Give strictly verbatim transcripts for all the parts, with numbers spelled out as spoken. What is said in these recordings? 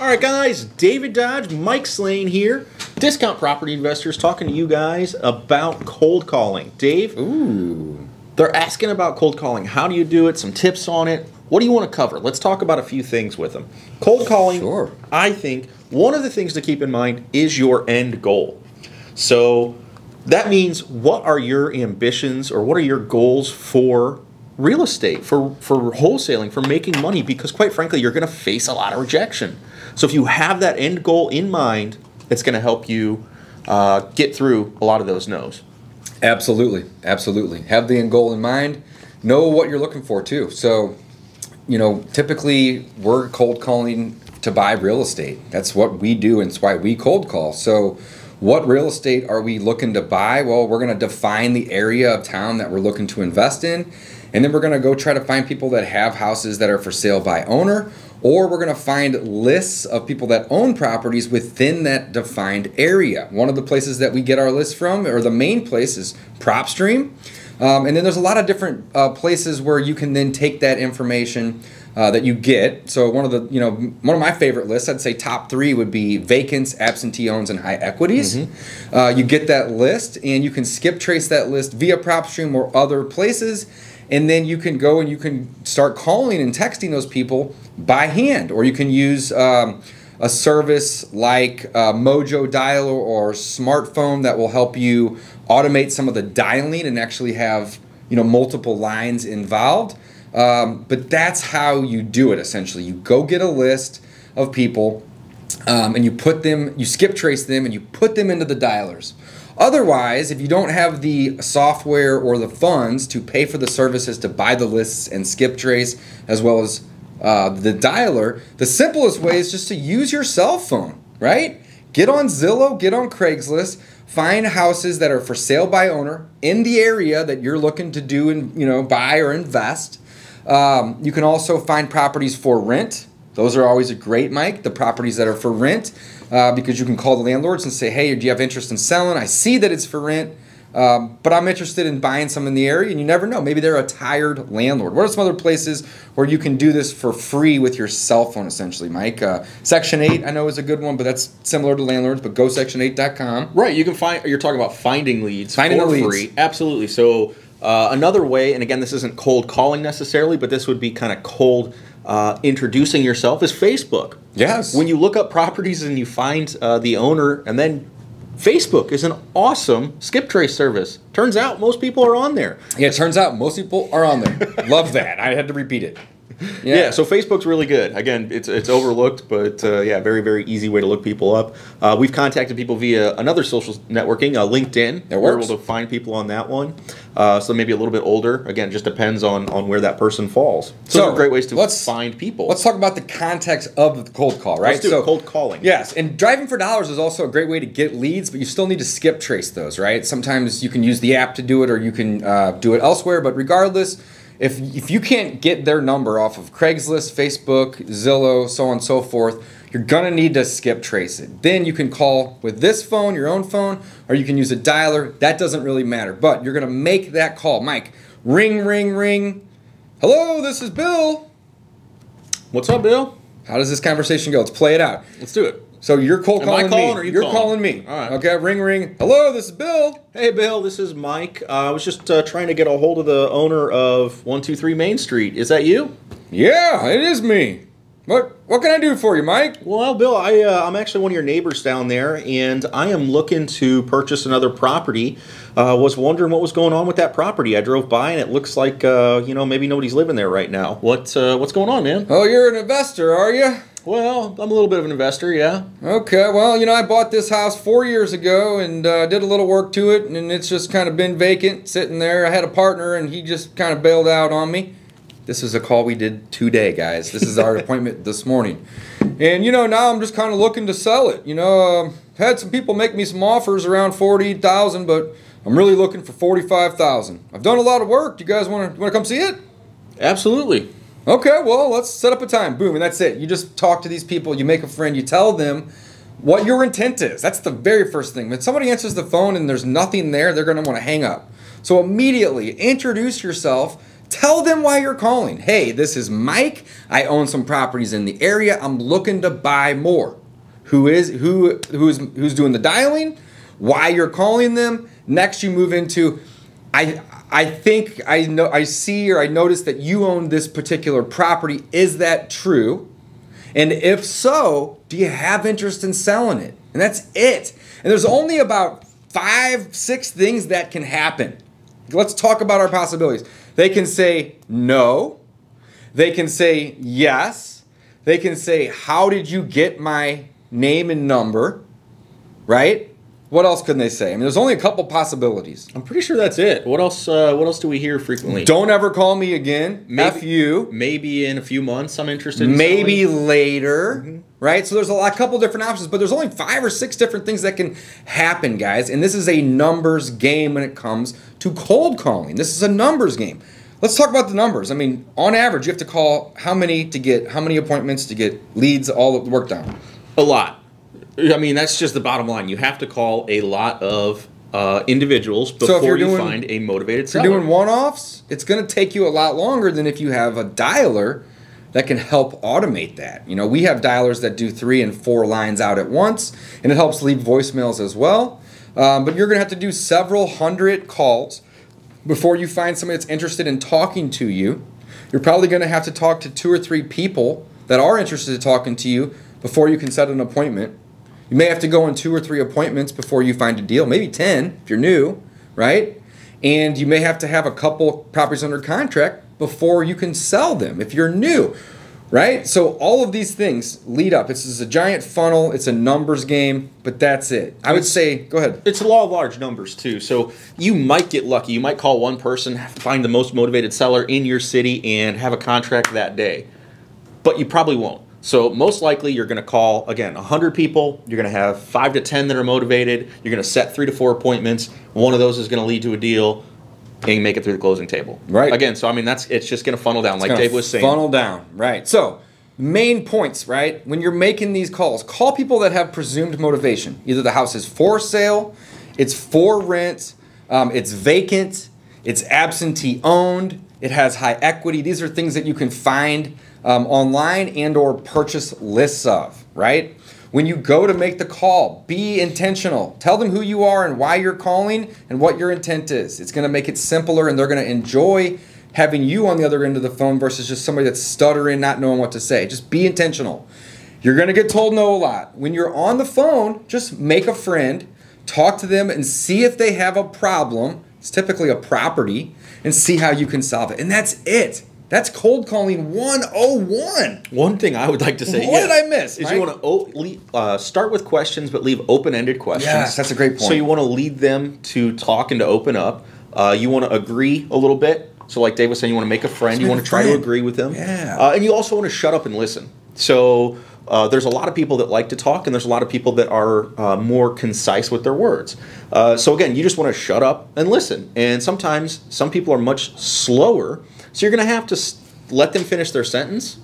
All right, guys, David Dodge, Mike Slane here, Discount Property Investors, talking to you guys about cold calling. Dave, ooh, they're asking about cold calling. How do you do it? Some tips on it. What do you want to cover? Let's talk about a few things with them. Cold calling, sure. I think one of the things to keep in mind is your end goal. So that means what are your ambitions or what are your goals for real estate, for, for wholesaling, for making money, because quite frankly, you're going to face a lot of rejection. So if you have that end goal in mind, it's going to help you uh, get through a lot of those no's. Absolutely. Absolutely. Have the end goal in mind. Know what you're looking for too. So, you know, typically we're cold calling to buy real estate. That's what we do, and it's why we cold call. So what real estate are we looking to buy? Well, we're going to define the area of town that we're looking to invest in, and then we're going to go try to find people that have houses that are for sale by owner, or we're going to find lists of people that own properties within that defined area. One of the places that we get our lists from, or the main place, is PropStream. Um, and then there's a lot of different uh, places where you can then take that information uh, that you get. So one of the, you know, one of my favorite lists, I'd say top three would be vacants, absentee owns, and high equities. Mm-hmm. uh, you get that list, and you can skip trace that list via PropStream or other places. And then you can go and you can start calling and texting those people by hand, or you can use um, a service like uh, Mojo Dial or smartphone that will help you automate some of the dialing and actually have, you know, multiple lines involved. Um, but that's how you do it, essentially. You go get a list of people um, and you put them, you skip trace them, and you put them into the dialers. Otherwise, if you don't have the software or the funds to pay for the services to buy the lists and skip trace, as well as uh, the dialer, the simplest way is just to use your cell phone, right? Get on Zillow, get on Craigslist, find houses that are for sale by owner in the area that you're looking to do and, you know, buy or invest. Um, you can also find properties for rent. Those are always a great, Mike, the properties that are for rent, uh, because you can call the landlords and say, hey, do you have interest in selling? I see that it's for rent, um, but I'm interested in buying some in the area. And you never know. Maybe they're a tired landlord. What are some other places where you can do this for free with your cell phone, essentially, Mike? Uh, Section eight, I know, is a good one, but that's similar to landlords, but go section eight dot com. Right. You can find, you're talking about finding leads finding for leads. free. Absolutely. So uh, another way, and again, this isn't cold calling necessarily, but this would be kind of cold Uh, introducing yourself, is Facebook. Yes. When you look up properties and you find uh, the owner, and then Facebook is an awesome skip trace service. Turns out most people are on there. Yeah, it turns out most people are on there. Love that. I had to repeat it. Yeah. Yeah, so Facebook's really good. Again, it's it's overlooked, but uh, yeah, very, very easy way to look people up. Uh, we've contacted people via another social networking, uh, LinkedIn. That works. We're able to find people on that one. Uh, so maybe a little bit older. Again, just depends on, on where that person falls. So, so those are great ways to let's, find people. Let's talk about the context of the cold call, right? Let's do so, it, cold calling. Yes, and driving for dollars is also a great way to get leads, but you still need to skip trace those, right? Sometimes you can use the app to do it, or you can uh, do it elsewhere, but regardless, If, if you can't get their number off of Craigslist, Facebook, Zillow, so on and so forth, you're going to need to skip trace it. Then you can call with this phone, your own phone, or you can use a dialer. That doesn't really matter, but you're going to make that call. Mike, ring, ring, ring. Hello, this is Bill. What's up, Bill? How does this conversation go? Let's play it out. Let's do it. So you're cold Am calling, calling me. Or you you're calling, calling me. All right. Okay, ring, ring. Hello, this is Bill. Hey, Bill, this is Mike. Uh, I was just uh, trying to get a hold of the owner of one two three Main Street. Is that you? Yeah, it is me. What What can I do for you, Mike? Well, Bill, I, uh, I'm actually one of your neighbors down there, and I am looking to purchase another property. I uh, was wondering what was going on with that property. I drove by, and it looks like uh, you know, maybe nobody's living there right now. What uh, What's going on, man? Oh, you're an investor, are you? Well, I'm a little bit of an investor, yeah. Okay, well, you know, I bought this house four years ago and uh, did a little work to it, and it's just kind of been vacant, sitting there. I had a partner, and he just kind of bailed out on me. This is a call we did today, guys. This is our appointment this morning. And, you know, now I'm just kind of looking to sell it. You know, um, had some people make me some offers around forty thousand dollars, but I'm really looking for forty-five thousand dollars. I've done a lot of work. Do you guys want to want to come see it? Absolutely. Okay, well, let's set up a time. Boom, and that's it. You just talk to these people. You make a friend. You tell them what your intent is. That's the very first thing. When somebody answers the phone and there's nothing there, they're going to want to hang up. So immediately introduce yourself. Tell them why you're calling. Hey, this is Mike. I own some properties in the area. I'm looking to buy more. Who is who? Who's who's doing the dialing? Why you're calling them? Next, you move into, I I think I know I see or I noticed that you own this particular property. Is that true? And if so, do you have interest in selling it? And that's it. And there's only about five, six things that can happen. Let's talk about our possibilities. They can say no. They can say yes. They can say, how did you get my name and number? Right? What else can they say? I mean, there's only a couple possibilities. I'm pretty sure that's it. What else uh, What else do we hear frequently? Don't ever call me again. Maybe, F you. Maybe in a few months I'm interested in Maybe selling. later. Mm-hmm. Right? So there's a, lot, a couple different options, but there's only five or six different things that can happen, guys. And this is a numbers game when it comes to cold calling. This is a numbers game. Let's talk about the numbers. I mean, on average, you have to call how many to get, how many appointments to get leads, all of the work done? A lot. I mean, that's just the bottom line. You have to call a lot of uh, individuals before so doing, you find a motivated seller. If you're doing one-offs, it's going to take you a lot longer than if you have a dialer that can help automate that. You know, we have dialers that do three and four lines out at once, and it helps leave voicemails as well. Um, but you're going to have to do several hundred calls before you find somebody that's interested in talking to you. You're probably going to have to talk to two or three people that are interested in talking to you before you can set an appointment. You may have to go on two or three appointments before you find a deal, maybe ten if you're new, right? And you may have to have a couple properties under contract before you can sell them if you're new, right? So all of these things lead up. This is a giant funnel. It's a numbers game, but that's it. I would say, go ahead. It's a law of large numbers too. So you might get lucky. You might call one person, find the most motivated seller in your city and have a contract that day, but you probably won't. So most likely you're going to call, again, one hundred people. You're going to have five to ten that are motivated. You're going to set three to four appointments. One of those is going to lead to a deal, and you make it through the closing table. Right. Again, so I mean, that's it's just going to funnel down, like Dave was saying. Funnel down, right. So main points, right? When you're making these calls, call people that have presumed motivation. Either the house is for sale, it's for rent, um, it's vacant, it's absentee owned, it has high equity. These are things that you can find Um, online and or purchase lists of, right? When you go to make the call, be intentional. Tell them who you are and why you're calling and what your intent is. It's going to make it simpler and they're going to enjoy having you on the other end of the phone versus just somebody that's stuttering, not knowing what to say. Just be intentional. You're going to get told no a lot. When you're on the phone, just make a friend, talk to them and see if they have a problem. It's typically a property, and see how you can solve it. And that's it. That's cold calling one oh one. One thing I would like to say. What yeah, did I miss? Is right? You want to uh, start with questions, but leave open-ended questions. Yes, that's a great point. So you want to lead them to talk and to open up. Uh, you want to agree a little bit. So like Dave was saying, you want to make a friend. Let's you want to try friend. to agree with them. Yeah. Uh, and you also want to shut up and listen. So uh, there's a lot of people that like to talk, and there's a lot of people that are uh, more concise with their words. Uh, so again, you just want to shut up and listen. And sometimes some people are much slower. So you're going to have to let them finish their sentence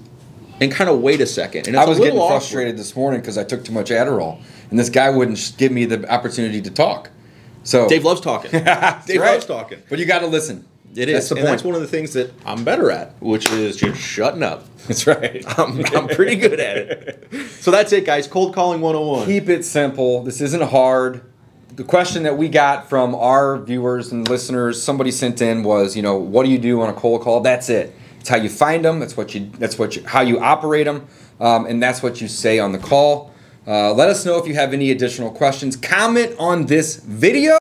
and kind of wait a second. And it's I was getting awkward. frustrated this morning because I took too much Adderall, and this guy wouldn't give me the opportunity to talk. So Dave loves talking. Dave right. loves talking. But you got to listen. It is. That's the and point. That's one of the things that I'm better at, which is just shutting up. That's right. I'm, I'm pretty good at it. So that's it, guys. Cold calling one oh one. Keep it simple. This isn't hard. The question that we got from our viewers and listeners, somebody sent in was, you know, what do you do on a cold call? That's it. It's how you find them. That's what you. That's what you, how you operate them, um, and that's what you say on the call. Uh, let us know if you have any additional questions. Comment on this video